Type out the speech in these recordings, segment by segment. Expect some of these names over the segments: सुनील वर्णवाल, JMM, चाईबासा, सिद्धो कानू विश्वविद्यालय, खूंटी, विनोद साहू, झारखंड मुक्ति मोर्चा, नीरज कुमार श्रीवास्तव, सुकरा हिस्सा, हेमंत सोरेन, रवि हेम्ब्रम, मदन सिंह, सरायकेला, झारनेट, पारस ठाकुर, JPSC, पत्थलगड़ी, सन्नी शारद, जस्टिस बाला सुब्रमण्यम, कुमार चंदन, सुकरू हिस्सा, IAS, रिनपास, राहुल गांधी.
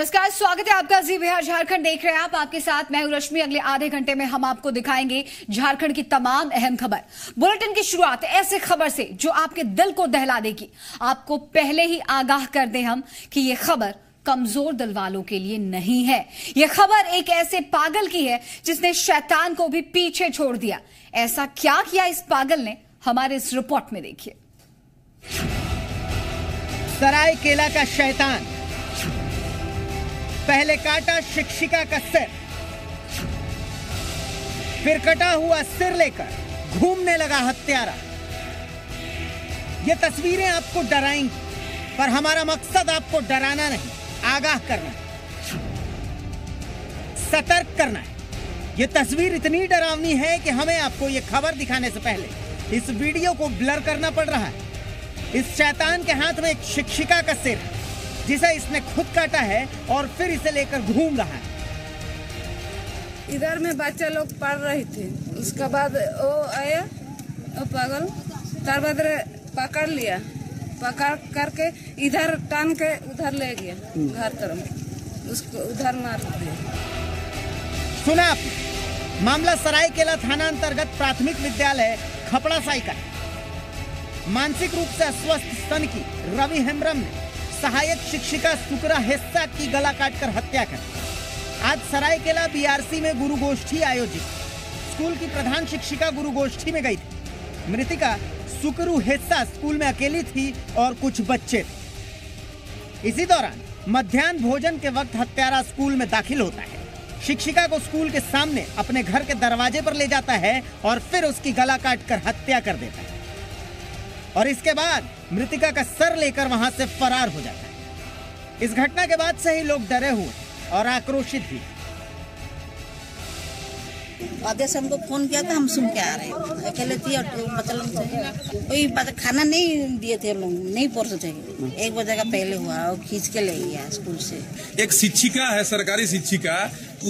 नमस्कार, स्वागत है आपका जी बिहार झारखंड। देख रहे हैं आप, आपके साथ मैं हूं रश्मि। अगले आधे घंटे में हम आपको दिखाएंगे झारखंड की तमाम अहम खबर। बुलेटिन की शुरुआत ऐसे खबर से जो आपके दिल को दहला देगी। आपको पहले ही आगाह कर दें हम कि ये खबर कमजोर दिल वालों के लिए नहीं है। यह खबर एक ऐसे पागल की है जिसने शैतान को भी पीछे छोड़ दिया। ऐसा क्या किया इस पागल ने, हमारे इस रिपोर्ट में देखिए। सरायकेला का शैतान पहले काटा शिक्षिका का सिर, फिर कटा हुआ सिर लेकर घूमने लगा हत्यारा। ये तस्वीरें आपको डराएंगी, पर हमारा मकसद आपको डराना नहीं, आगाह करना है, सतर्क करना है। ये तस्वीर इतनी डरावनी है कि हमें आपको ये खबर दिखाने से पहले इस वीडियो को ब्लर करना पड़ रहा है। इस शैतान के हाथ में एक शिक्षिका का सिर, जिसे इसने खुद काटा है और फिर इसे लेकर घूम रहा है। इधर में बच्चे लोग पढ़ रहे थे, उसके बाद वो आया, वो पागल तरबदर पकड़ लिया, पकड़ करके इधर टान के उधर ले गया घर तरफ, उसको उधर मार दिया। सुना आपने, मामला सरायकेला थाना अंतर्गत प्राथमिक विद्यालय खपड़ा साई का। मानसिक रूप से अस्वस्थ स्तन की रवि हेम्ब्रम ने सहायक शिक्षिका सुकरा हिस्सा की गला काटकर हत्या कर आज सरायकेला बीआरसी में गुरु गोष्ठी आयोजित। स्कूल की प्रधान शिक्षिका गुरु गोष्ठी में गई थी। मृतिका सुकरू हिस्सा स्कूल में अकेली थी और कुछ बच्चे थे। इसी दौरान मध्याह्न भोजन के वक्त हत्यारा स्कूल में दाखिल होता है। शिक्षिका को स्कूल के सामने अपने घर के दरवाजे पर ले जाता है और फिर उसकी गला काटकर हत्या कर देता है और इसके बाद मृतिका का सर लेकर वहां से फरार हो जाता है। इस घटना के बाद से ही लोग डरे हुए और आक्रोशित भी। जैसे हमको फोन किया था, हम सुन के आ रहे हैं, अकेले थी और मतलब कोई खाना नहीं दिए थे, हम लोग नहीं पहुँचे थे। 1 बजे का पहले हुआ और खींच के ले गया स्कूल से। एक शिक्षिका है, सरकारी शिक्षिका,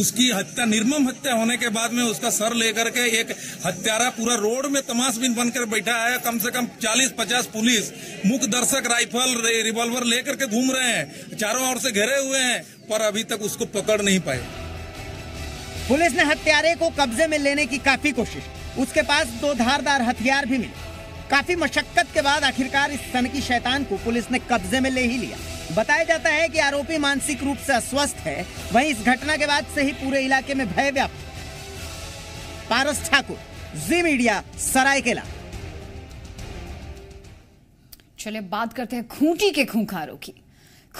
उसकी हत्या, निर्मम हत्या होने के बाद में उसका सर लेकर के एक हत्यारा पूरा रोड में तमाशबीन बनकर बैठा है। कम से कम 40-50 पुलिस, मुख्य दर्शक, राइफल, रिवॉल्वर लेकर के घूम रहे हैं, चारों ओर से घेरे हुए हैं, पर अभी तक उसको पकड़ नहीं पाए। पुलिस ने हत्यारे को कब्जे में लेने की काफी कोशिश, उसके पास 2 धारदार हथियार भी मिले। काफी मशक्कत के बाद आखिरकार इस सनकी शैतान को पुलिस ने कब्जे में ले ही लिया। बताया जाता है कि आरोपी मानसिक रूप से अस्वस्थ है। वहीं इस घटना के बाद से ही पूरे इलाके में भय व्याप्त। पारस ठाकुर, जी मीडिया, सरायकेला। चलिए बात करते हैं खूंटी के खूंखारों की।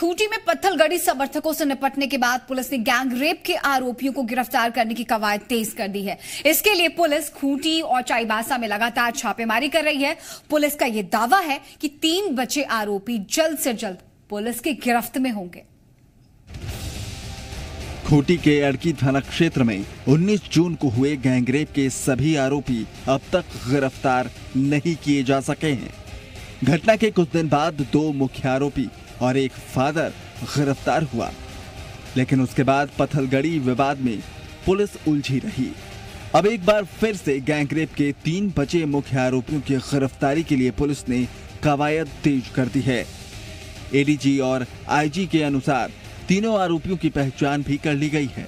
खूंटी में पत्थलगड़ी समर्थकों से निपटने के बाद पुलिस ने गैंग रेप के आरोपियों को गिरफ्तार करने की कवायद तेज कर दी है। इसके लिए पुलिस खूंटी और चाईबासा में लगातार छापेमारी कर रही है। पुलिस का यह दावा है कि 3 बचे आरोपी जल्द से जल्द पुलिस की गिरफ्त में होंगे। खूंटी के अड़की थाना क्षेत्र में 19 जून को हुए गैंगरेप के सभी आरोपी अब तक गिरफ्तार नहीं किए जा सके हैं। घटना के कुछ दिन बाद 2 मुख्य आरोपी और एक फादर गिरफ्तार हुआ, लेकिन उसके बाद पत्थलगड़ी विवाद में पुलिस उलझी रही। अब एक बार फिर से गैंगरेप के 3 बचे मुख्य आरोपियों की गिरफ्तारी के लिए पुलिस ने कवायद तेज कर दी है। एडीजी और आईजी के अनुसार तीनों आरोपियों की पहचान भी कर ली गई है।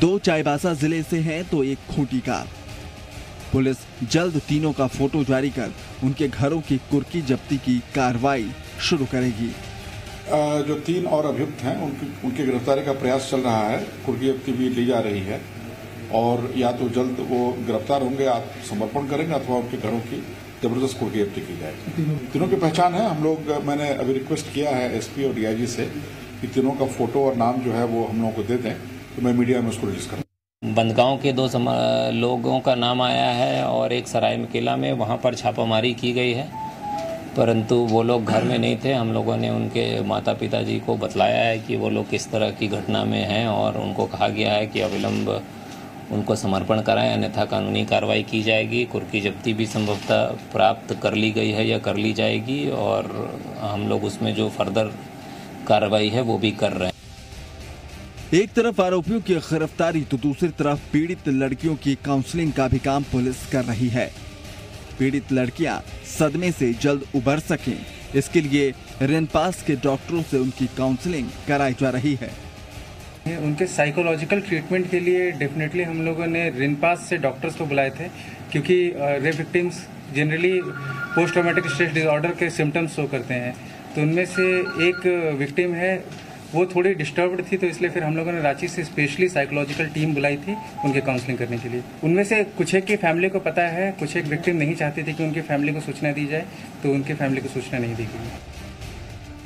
2 चाईबासा जिले से हैं तो एक खूंटी का। पुलिस जल्द तीनों का फोटो जारी कर उनके घरों की कुर्की जब्ती की कार्रवाई शुरू करेगी। जो 3 और अभियुक्त हैं उनकी गिरफ्तारी का प्रयास चल रहा है। कुर्की जब्ती भी ली जा रही है और या तो जल्द वो गिरफ्तार होंगे, आत्मसमर्पण करेंगे, अथवा उनके घरों की जबरदस्त कुर्की जब्ती की जाएगी। तीनों की पहचान है। हम लोग, मैंने अभी रिक्वेस्ट किया है एसपी और डीआईजी से कि तीनों का फोटो और नाम जो है वो हम लोगों को दे दें, तो मैं मीडिया में उसको रिलीज करूँ। बंदगांव के 2 लोगों का नाम आया है और एक सरायकेला में, वहाँ पर छापामारी की गई है, परंतु वो लोग घर में नहीं थे। हम लोगों ने उनके माता पिताजी को बतलाया है कि वो लोग किस तरह की घटना में हैं और उनको कहा गया है कि अविलंब उनको समर्पण कराएं, अन्यथा कानूनी कार्रवाई की जाएगी। कुर्की जब्ती भी संभवतः प्राप्त कर ली गई है या कर ली जाएगी और हम लोग उसमें जो फर्दर कार्रवाई है वो भी कर रहे हैं। एक तरफ आरोपियों की गिरफ्तारी तो दूसरी तरफ पीड़ित लड़कियों की काउंसलिंग का भी काम पुलिस कर रही है। पीड़ित लड़कियां सदमे से जल्द उबर सकें, इसके लिए रेनपास के डॉक्टरों से उनकी काउंसलिंग कराई जा रही है। उनके साइकोलॉजिकल ट्रीटमेंट के लिए डेफिनेटली हम लोगों ने रिनपास से डॉक्टर्स को बुलाए थे, क्योंकि rape victims generally post traumatic stress disorder के सिम्टम्स शो करते हैं। तो उनमें से एक विक्टिम है, वो थोड़ी डिस्टर्ब्ड थी, तो इसलिए फिर हम लोगों ने रांची से स्पेशली साइकोलॉजिकल टीम बुलाई थी उनके काउंसलिंग करने के लिए। उनमें से कुछ एक की फैमिली को पता है, कुछ एक विक्टिम नहीं चाहती थी कि उनकी फैमिली को सूचना दी जाए, तो उनकी फैमिली को सूचना नहीं दी गई।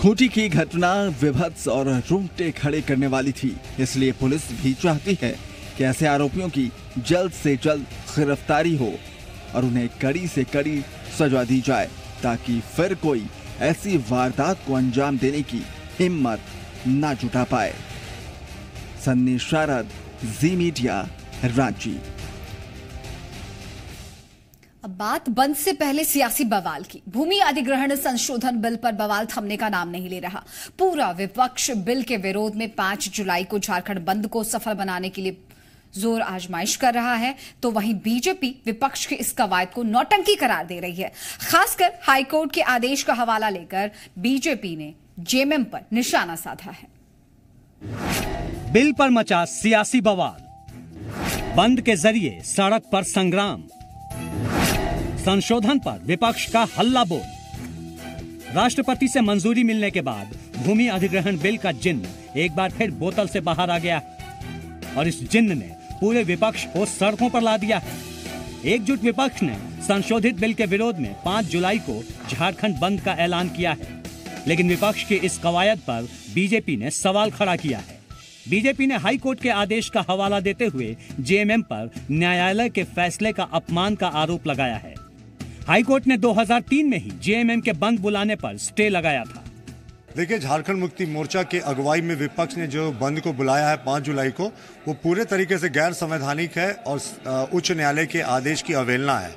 खूंटी की घटना विभत्स और रोंगटे खड़े करने वाली थी, इसलिए पुलिस भी चाहती है कि ऐसे आरोपियों की जल्द से जल्द गिरफ्तारी हो और उन्हें कड़ी से कड़ी सजा दी जाए, ताकि फिर कोई ऐसी वारदात को अंजाम देने की हिम्मत ना जुटा पाए। सन्नी शारद, Zee media, Ranchi. अब बात बंद से पहले सियासी बवाल की। भूमि अधिग्रहण संशोधन बिल पर बवाल थमने का नाम नहीं ले रहा। पूरा विपक्ष बिल के विरोध में 5 जुलाई को झारखंड बंद को सफल बनाने के लिए जोर आजमाइश कर रहा है, तो वहीं बीजेपी विपक्ष की इस कवायद को नौटंकी करार दे रही है। खासकर हाईकोर्ट के आदेश का हवाला लेकर बीजेपी ने जेएमएम पर निशाना साधा है। बिल पर मचा सियासी बवाल, बंद के जरिए सड़क पर संग्राम, संशोधन पर विपक्ष का हल्ला बोल। राष्ट्रपति से मंजूरी मिलने के बाद भूमि अधिग्रहण बिल का जिन्न एक बार फिर बोतल से बाहर आ गया और इस जिन्न ने पूरे विपक्ष को सड़कों पर ला दिया है। एकजुट विपक्ष ने संशोधित बिल के विरोध में 5 जुलाई को झारखंड बंद का ऐलान किया है, लेकिन विपक्ष की इस कवायद पर बीजेपी ने सवाल खड़ा किया है। बीजेपी ने हाई कोर्ट के आदेश का हवाला देते हुए जेएमएम पर न्यायालय के फैसले का अपमान का आरोप लगाया है। हाई कोर्ट ने 2003 में ही जेएमएम के बंद बुलाने पर स्टे लगाया था। देखिए, झारखंड मुक्ति मोर्चा के अगुवाई में विपक्ष ने जो बंद को बुलाया है 5 जुलाई को, वो पूरे तरीके से गैर संवैधानिक है और उच्च न्यायालय के आदेश की अवहेलना है।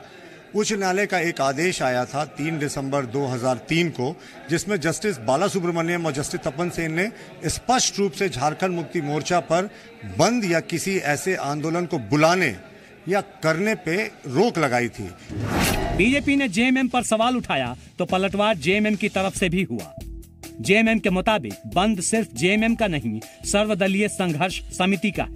उच्च न्यायालय का एक आदेश आया था 3 दिसंबर 2003 को, जिसमें जस्टिस बाला सुब्रमण्यम और जस्टिस तपन सेन ने स्पष्ट रूप से झारखंड मुक्ति मोर्चा पर बंद या किसी ऐसे आंदोलन को बुलाने या करने पे रोक लगाई थी। बीजेपी ने जेएमएम पर सवाल उठाया तो पलटवार जेएमएम की तरफ से भी हुआ। जेएमएम के मुताबिक बंद सिर्फ जेएमएम का नहीं, सर्वदलीय संघर्ष समिति का है।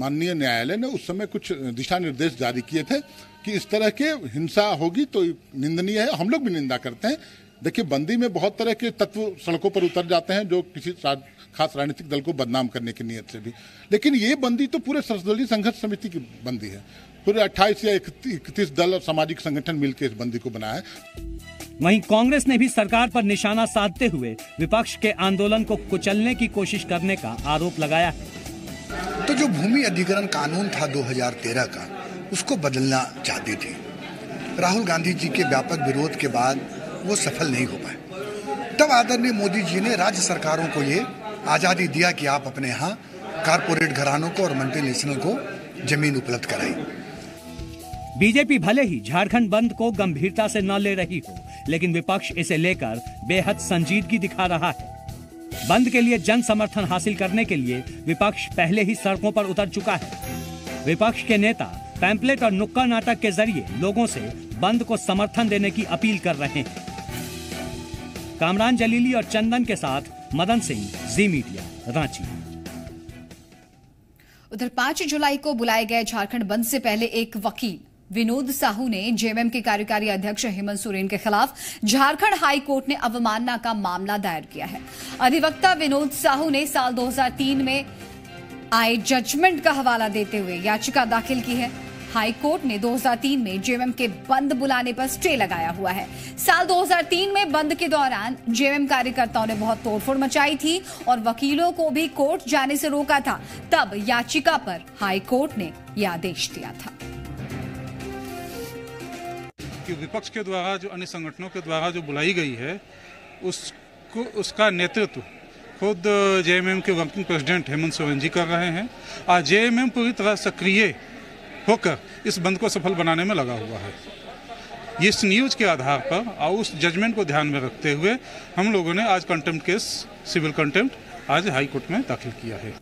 माननीय न्यायालय ने उस समय कुछ दिशा निर्देश जारी किए थे कि इस तरह के हिंसा होगी तो निंदनीय है, हम लोग भी निंदा करते हैं। देखिए, बंदी में बहुत तरह के तत्व सड़कों पर उतर जाते हैं जो किसी खास राजनीतिक दल को बदनाम करने की नीयत से भी, लेकिन ये बंदी तो पूरे सर्वदलीय संघर्ष समिति की बंदी है। पूरे 28 या 31 दल और सामाजिक संगठन मिलकर इस बंदी को बनाया है। वहीं कांग्रेस ने भी सरकार पर निशाना साधते हुए विपक्ष के आंदोलन को कुचलने की कोशिश करने का आरोप लगाया है। तो जो भूमि अधिग्रहण कानून था 2013 का, उसको बदलना चाहते थे। राहुल गांधी जी के व्यापक विरोध के बाद वो सफल नहीं हो पाए। तब आदरणीय मोदी जी ने राज्य सरकारों को ये आज़ादी दिया कि आप अपने यहाँ कारपोरेट घरानों को और मल्टीनेशनल को जमीन उपलब्ध कराई। बीजेपी भले ही झारखंड बंद को गंभीरता से न ले रही हो, लेकिन विपक्ष इसे लेकर बेहद संजीदगी दिखा रहा है। बंद के लिए जन समर्थन हासिल करने के लिए विपक्ष पहले ही सड़कों पर उतर चुका है। विपक्ष के नेता पैम्पलेट और नुक्कड़ नाटक के जरिए लोगों से बंद को समर्थन देने की अपील कर रहे हैं। कामरान जलीली और चंदन के साथ मदन सिंह, जी मीडिया, रांची। उधर 5 जुलाई को बुलाए गए झारखंड बंद से पहले एक वकील विनोद साहू ने जेएमएम के कार्यकारी अध्यक्ष हेमंत सोरेन के खिलाफ झारखंड हाई कोर्ट ने अवमानना का मामला दायर किया है। अधिवक्ता विनोद साहू ने साल 2003 में आए जजमेंट का हवाला देते हुए याचिका दाखिल की है। हाई कोर्ट ने 2003 में जेएमएम के बंद बुलाने पर स्टे लगाया हुआ है। साल 2003 में बंद के दौरान जेएमएम कार्यकर्ताओं ने बहुत तोड़फोड़ मचाई थी और वकीलों को भी कोर्ट जाने से रोका था। तब याचिका पर हाई कोर्ट ने यह आदेश दिया था कि विपक्ष के द्वारा जो अन्य संगठनों के द्वारा जो बुलाई गई है, उसको उसका नेतृत्व खुद जेएमएम के वर्किंग प्रेसिडेंट हेमंत सोरेन जी कर रहे हैं। आज जेएमएम पूरी तरह सक्रिय होकर इस बंद को सफल बनाने में लगा हुआ है। इस न्यूज के आधार पर और उस जजमेंट को ध्यान में रखते हुए हम लोगों ने आज कंटेम्प्ट केस, सिविल कंटेम्प्ट, आज हाईकोर्ट में दाखिल किया है।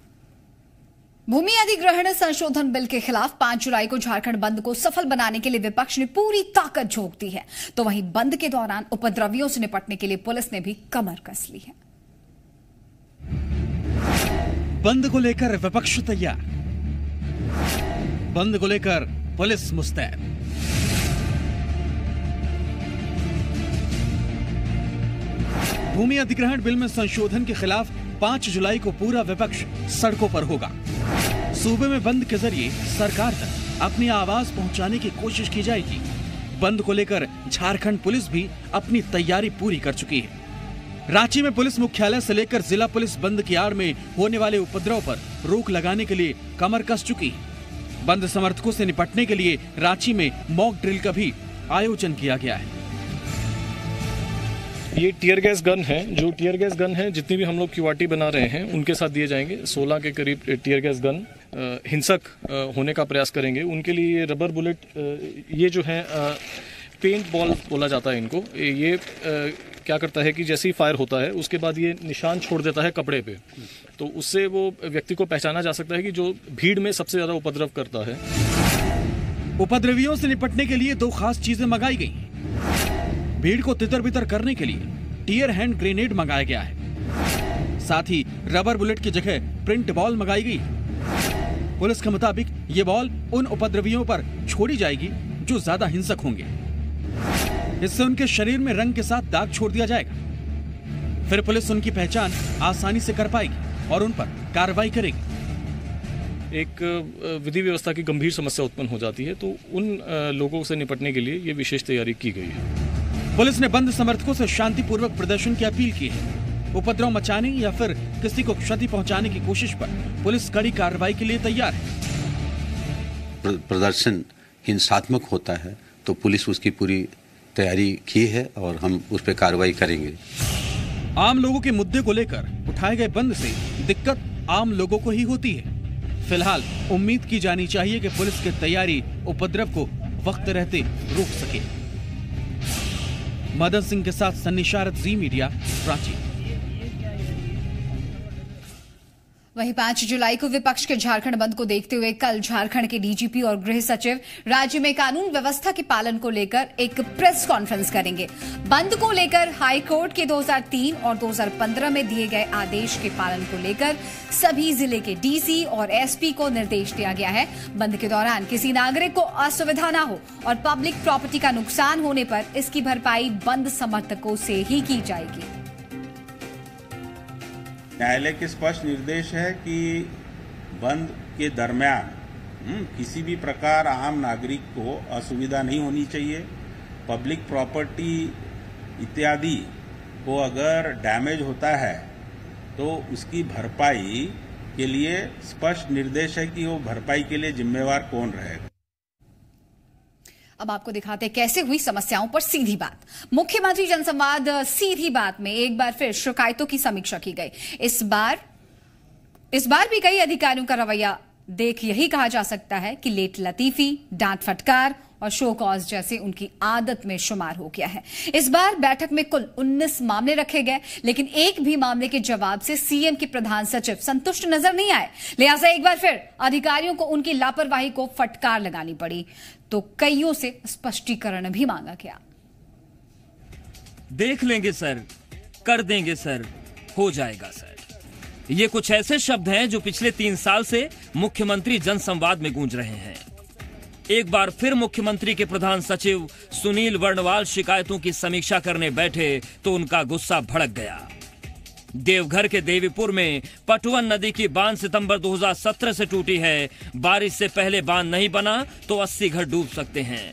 भूमि अधिग्रहण संशोधन बिल के खिलाफ 5 जुलाई को झारखंड बंद को सफल बनाने के लिए विपक्ष ने पूरी ताकत झोंक दी है, तो वहीं बंद के दौरान उपद्रवियों से निपटने के लिए पुलिस ने भी कमर कस ली है। बंद को लेकर विपक्ष तैयार, बंद को लेकर पुलिस मुस्तैद। भूमि अधिग्रहण बिल में संशोधन के खिलाफ 5 जुलाई को पूरा विपक्ष सड़कों पर होगा। सूबे में बंद के जरिए सरकार तक अपनी आवाज पहुंचाने की कोशिश की जाएगी। बंद को लेकर झारखंड पुलिस भी अपनी तैयारी पूरी कर चुकी है। रांची में पुलिस मुख्यालय से लेकर जिला पुलिस बंद की आड़ में होने वाले उपद्रव पर रोक लगाने के लिए कमर कस चुकी है। बंद समर्थकों से निपटने के लिए रांची में मॉक ड्रिल का भी आयोजन किया गया है। ये टीयर गैस गन है, जो टीयर गैस गन है जितनी भी हम लोग क्यूआरटी बना रहे हैं उनके साथ दिए जाएंगे। 16 के करीब टीयर गैस गन हिंसक होने का प्रयास करेंगे। उनके लिए रबर बुलेट, ये जो है पेंट बॉल बोला जाता है इनको, ये क्या करता है कि जैसे ही फायर होता है उसके बाद ये निशान छोड़ देता है कपड़े पे, तो उससे वो व्यक्ति को पहचाना जा सकता है कि जो भीड़ में सबसे ज्यादा उपद्रव करता है। उपद्रवियों से निपटने के लिए 2 खास चीजें मंगाई गई। भीड़ को तितर बितर करने के लिए टीयर हैंड ग्रेनेड मंगाया गया है, साथ ही रबर बुलेट की जगह प्रिंट बॉल मंगाई गई। पुलिस के मुताबिक ये बॉल उन उपद्रवियों पर छोड़ी जाएगी जो ज्यादा हिंसक होंगे। इससे उनके शरीर में रंग के साथ दाग छोड़ दिया जाएगा, फिर पुलिस उनकी पहचान आसानी से कर पाएगी और उन पर कार्रवाई करेगी। एक विधि व्यवस्था की गंभीर समस्या उत्पन्न हो जाती है, तो उन लोगों से निपटने के लिए ये विशेष तैयारी की गई है। पुलिस ने बंद समर्थकों से शांतिपूर्वक प्रदर्शन की अपील की है। उपद्रव मचाने या फिर किसी को क्षति पहुँचाने की कोशिश पर पुलिस कड़ी कार्रवाई के लिए तैयार है। प्रदर्शन हिंसात्मक होता है तो पुलिस उसकी पूरी तैयारी की है और हम उस पर कार्रवाई करेंगे। आम लोगों के मुद्दे को लेकर उठाए गए बंद से दिक्कत आम लोगों को ही होती है। फिलहाल उम्मीद की जानी चाहिए कि पुलिस की तैयारी उपद्रव को वक्त रहते रोक सके। मदन सिंह के साथ सन्नी शारद, जी मीडिया, रांची। वहीं 5 जुलाई को विपक्ष के झारखंड बंद को देखते हुए कल झारखंड के डीजीपी और गृह सचिव राज्य में कानून व्यवस्था के पालन को लेकर एक प्रेस कॉन्फ्रेंस करेंगे। बंद को लेकर हाई कोर्ट के 2003 और 2015 में दिए गए आदेश के पालन को लेकर सभी जिले के डीसी और एसपी को निर्देश दिया गया है। बंद के दौरान किसी नागरिक को असुविधा न हो और पब्लिक प्रॉपर्टी का नुकसान होने पर इसकी भरपाई बंद समर्थकों से ही की जाएगी। न्यायालय के स्पष्ट निर्देश है कि बंद के दरमियान किसी भी प्रकार आम नागरिक को असुविधा नहीं होनी चाहिए। पब्लिक प्रॉपर्टी इत्यादि को अगर डैमेज होता है तो उसकी भरपाई के लिए स्पष्ट निर्देश है कि वो भरपाई के लिए जिम्मेवार कौन रहेगा। अब आपको दिखाते कैसे हुई समस्याओं पर सीधी बात। मुख्यमंत्री जनसंवाद सीधी बात में एक बार फिर शिकायतों की समीक्षा की गई। इस बार भी कई अधिकारियों का रवैया देख यही कहा जा सकता है कि लेट लतीफी, डांट फटकार और शो कॉज जैसे उनकी आदत में शुमार हो गया है। इस बार बैठक में कुल 19 मामले रखे गए, लेकिन एक भी मामले के जवाब से सीएम के प्रधान सचिव संतुष्ट नजर नहीं आए। लिहाजा एक बार फिर अधिकारियों को उनकी लापरवाही को फटकार लगानी पड़ी, तो कईयों से स्पष्टीकरण भी मांगा गया। देख लेंगे सर, कर देंगे सर, हो जाएगा सर, ये कुछ ऐसे शब्द हैं जो पिछले 3 साल से मुख्यमंत्री जनसंवाद में गूंज रहे हैं। एक बार फिर मुख्यमंत्री के प्रधान सचिव सुनील वर्णवाल शिकायतों की समीक्षा करने बैठे तो उनका गुस्सा भड़क गया। देवघर के देवीपुर में पटुवन नदी की बांध सितंबर 2017 से टूटी है। बारिश से पहले बांध नहीं बना तो 80 घर डूब सकते हैं।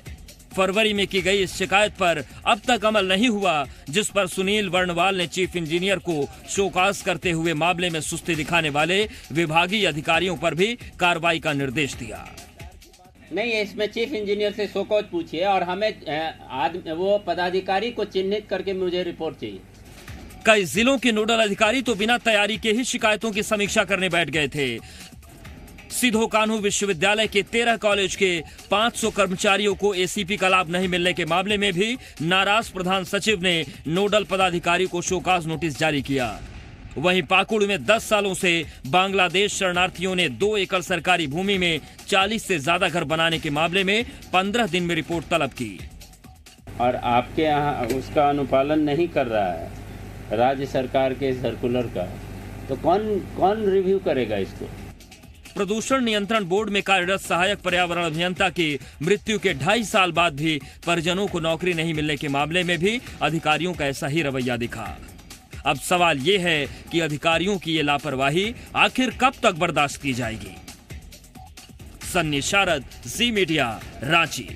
फरवरी में की गई इस शिकायत पर अब तक अमल नहीं हुआ, जिस पर सुनील वर्णवाल ने चीफ इंजीनियर को शोकाज करते हुए मामले में सुस्ती दिखाने वाले विभागीय अधिकारियों पर भी कार्रवाई का निर्देश दिया। नहीं, इसमें चीफ इंजीनियर से शोकॉज पूछिए और हमें वो पदाधिकारी को चिन्हित करके मुझे रिपोर्ट चाहिए। कई जिलों के नोडल अधिकारी तो बिना तैयारी के ही शिकायतों की समीक्षा करने बैठ गए थे। सिद्धो कानू विश्वविद्यालय के 13 कॉलेज के 500 कर्मचारियों को एसीपी का लाभ नहीं मिलने के मामले में भी नाराज प्रधान सचिव ने नोडल पदाधिकारी को शोकॉज नोटिस जारी किया। वहीं पाकुड़ में 10 सालों से बांग्लादेश शरणार्थियों ने 2 एकड़ सरकारी भूमि में 40 से ज्यादा घर बनाने के मामले में 15 दिन में रिपोर्ट तलब की। और आपके यहाँ उसका अनुपालन नहीं कर रहा है राज्य सरकार के सर्कुलर का, तो कौन रिव्यू करेगा इसको। प्रदूषण नियंत्रण बोर्ड में कार्यरत सहायक पर्यावरण अभियंता की मृत्यु के 2.5 साल बाद भी परिजनों को नौकरी नहीं मिलने के मामले में भी अधिकारियों का ऐसा ही रवैया दिखा। अब सवाल ये है कि अधिकारियों की ये लापरवाही आखिर कब तक बर्दाश्त की जाएगी। सन्नी शारद, Zee media, Ranchi.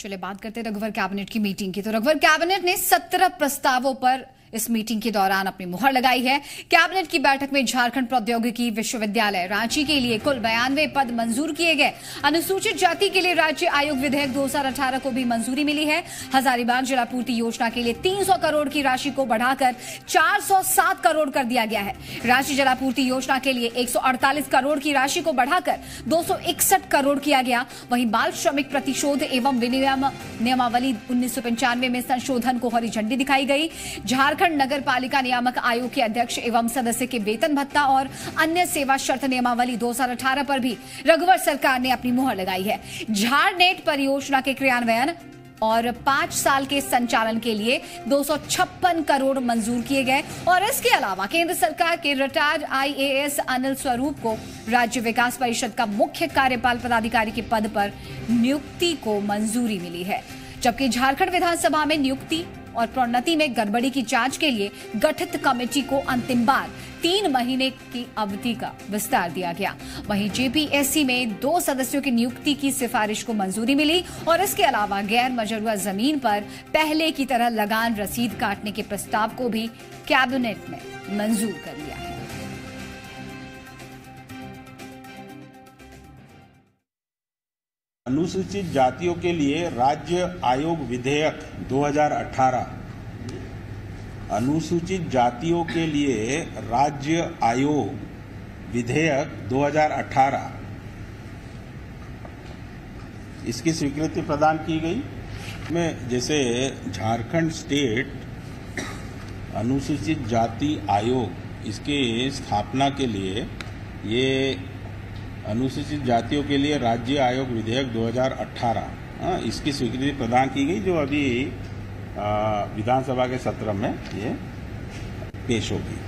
चलिए बात करते हैं रघुवर कैबिनेट की मीटिंग की। तो रघुवर कैबिनेट ने 17 प्रस्तावों पर इस मीटिंग के दौरान अपनी मुहर लगाई है। कैबिनेट की बैठक में झारखंड प्रौद्योगिकी विश्वविद्यालय रांची के लिए कुल 92 पद मंजूर किए गए। अनुसूचित जाति के लिए राज्य आयोग विधेयक 2018 को भी मंजूरी मिली है। हजारीबाग जलापूर्ति योजना के लिए 300 करोड़ की राशि को बढ़ाकर 407 करोड़ कर दिया गया है। रांची जलापूर्ति योजना के लिए 148 करोड़ की राशि को बढ़ाकर 261 करोड़ किया गया। वहीं बाल श्रमिक प्रतिशोध एवं विनियम नियमावली 1995 में संशोधन को हरी झंडी दिखाई गई। झारखंड नगर पालिका नियामक आयोग के अध्यक्ष एवं सदस्य के वेतन भत्ता और अन्य सेवा शर्त नियमावली 2018 पर भी रघुवर सरकार ने अपनी मुहर लगाई है। झारनेट परियोजना के क्रियान्वयन और 5 साल के संचालन के लिए 256 करोड़ मंजूर किए गए। और इसके अलावा केंद्र सरकार के रिटायर्ड IAS अनिल स्वरूप को राज्य विकास परिषद का मुख्य कार्यपाल पदाधिकारी के पद पर नियुक्ति को मंजूरी मिली है। जबकि झारखंड विधानसभा में नियुक्ति और प्रोन्नति में गड़बड़ी की जांच के लिए गठित कमेटी को अंतिम बार 3 महीने की अवधि का विस्तार दिया गया। वहीं JPSC में 2 सदस्यों की नियुक्ति की सिफारिश को मंजूरी मिली। और इसके अलावा गैर मजरुआ जमीन पर पहले की तरह लगान रसीद काटने के प्रस्ताव को भी कैबिनेट ने मंजूर कर लिया है। अनुसूचित जातियों के लिए राज्य आयोग विधेयक 2018 अनुसूचित जातियों के लिए राज्य आयोग विधेयक 2018 इसकी स्वीकृति प्रदान की गई। में जैसे झारखंड स्टेट अनुसूचित जाति आयोग, इसके स्थापना के लिए ये अनुसूचित जातियों के लिए राज्य आयोग विधेयक 2018 इसकी स्वीकृति प्रदान की गई, जो अभी विधानसभा के सत्र में ये पेश होगी।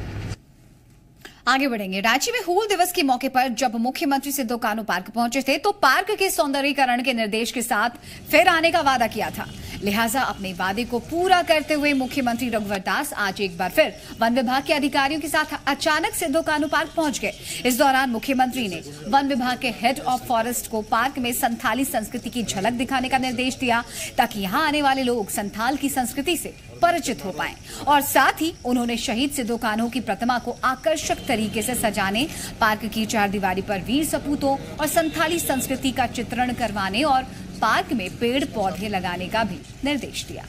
आगे बढ़ेंगे। रांची में हूल दिवस के मौके पर जब मुख्यमंत्री सिद्धो कानू पार्क पहुंचे थे तो पार्क के सौंदर्यीकरण के निर्देश के साथ फिर आने का वादा किया था। लिहाजा अपने वादे को पूरा करते हुए मुख्यमंत्री रघुवर दास आज एक बार फिर वन विभाग के अधिकारियों के साथ अचानक सिद्धो कानू पार्क पहुंच गए। इस दौरान मुख्यमंत्री ने वन विभाग के हेड ऑफ फॉरेस्ट को पार्क में संथाली संस्कृति की झलक दिखाने का निर्देश दिया ताकि यहाँ आने वाले लोग संथाल की संस्कृति से परिचित हो पाएं। और साथ ही उन्होंने शहीद सिद्धो कानू की प्रतिमा को आकर्षक तरीके से सजाने, पार्क की चारदीवारी पर वीर सपूतों और संथाली संस्कृति का चित्रण करवाने और पार्क में पेड़ पौधे लगाने का भी निर्देश दिया।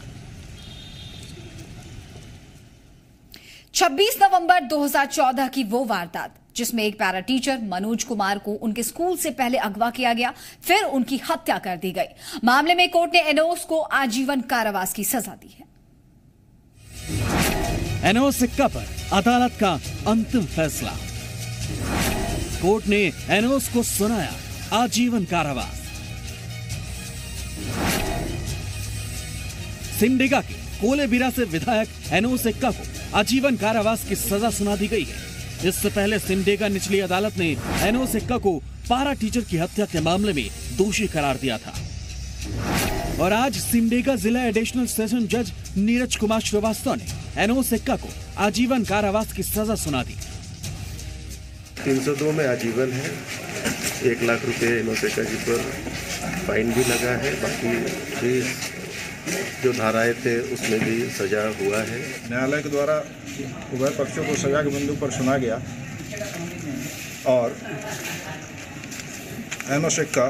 26 नवंबर 2014 की वो वारदात जिसमें एक पैरा टीचर मनोज कुमार को उनके स्कूल से पहले अगवा किया गया, फिर उनकी हत्या कर दी गई। मामले में कोर्ट ने एनोस को आजीवन कारावास की सजा दी है। एनोस एक्का पर अदालत का अंतिम फैसला। कोर्ट ने एनोस को सुनाया आजीवन कारावास। सिमडेगा के कोलेबिरा से विधायक एनोस एक्का को आजीवन कारावास की सजा सुना दी गई है। इससे पहले सिमडेगा निचली अदालत ने एनोस एक्का को पारा टीचर की हत्या के मामले में दोषी करार दिया था। और आज सिमडेगा जिला एडिशनल सेशन जज नीरज कुमार श्रीवास्तव ने एनोस एक्का को आजीवन कारावास की सजा सुना दी। 302 में आजीवन है, 1 लाख रुपए एनोस एक्का जी पर फाइन भी लगा है, बाकी भी जो धाराएं थे उसमें भी सजा हुआ है। न्यायालय के द्वारा उभय पक्षों को सजा के बिंदु पर सुना गया और एनोस एक्का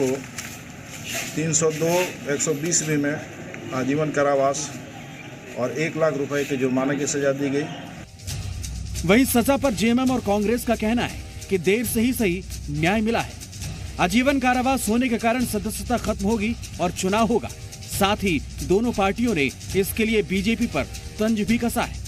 को 302/120B में आजीवन कारावास और 1 लाख रुपए के जुर्माने की सजा दी गई। वहीं सजा पर JMM और कांग्रेस का कहना है कि देर से ही सही न्याय मिला है। आजीवन कारावास होने के कारण सदस्यता खत्म होगी और चुनाव होगा। साथ ही दोनों पार्टियों ने इसके लिए बीजेपी पर तंज भी कसा है।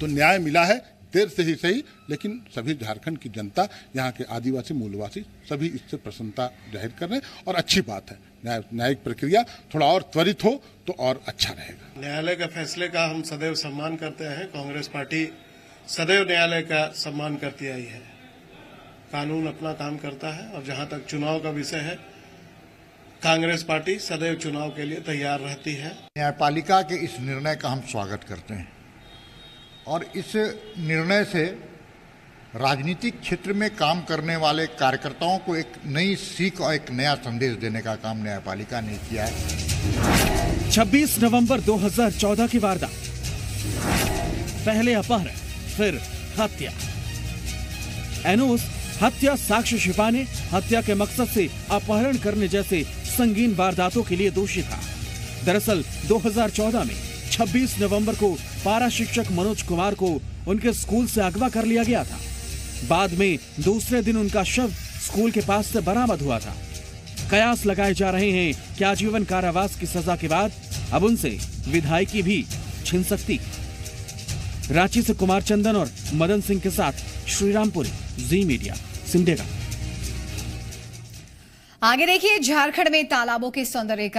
तो न्याय मिला है, देर से ही सही, लेकिन सभी झारखंड की जनता, यहाँ के आदिवासी मूलवासी सभी इससे प्रसन्नता जाहिर कर रहे हैं और अच्छी बात है। न्यायिक प्रक्रिया थोड़ा और त्वरित हो तो और अच्छा रहेगा। न्यायालय के फैसले का हम सदैव सम्मान करते हैं। कांग्रेस पार्टी सदैव न्यायालय का सम्मान करती आई है। कानून अपना काम करता है और जहां तक चुनाव का विषय है, कांग्रेस पार्टी सदैव चुनाव के लिए तैयार रहती है। न्यायपालिका के इस निर्णय का हम स्वागत करते हैं और इस निर्णय से राजनीतिक क्षेत्र में काम करने वाले कार्यकर्ताओं को एक नई सीख और एक नया संदेश देने का काम न्यायपालिका ने किया है। 26 नवंबर 2014 की वारदात, पहले अपहरण फिर हत्या। एनोस हत्या साक्ष्य छिपाने, हत्या के मकसद से अपहरण करने जैसे संगीन वारदातों के लिए दोषी था। दरअसल 2014 में 26 नवंबर को पारा शिक्षक मनोज कुमार को उनके स्कूल से अगवा कर लिया गया था। बाद में दूसरे दिन उनका शव स्कूल के पास से बरामद हुआ था। कयास लगाए जा रहे हैं कि आजीवन कारावास की सजा के बाद अब उनसे विधायकी भी छिन सकती। रांची से कुमार चंदन और मदन सिंह के साथ श्रीरामपुर, जी मीडिया, सिमडेगा। आगे देखिए, झारखंड में तालाबों के सौंदर्यीकरण